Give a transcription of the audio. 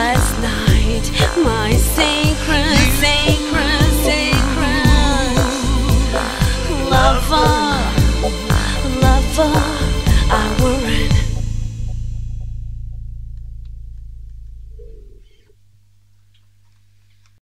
Last night. far.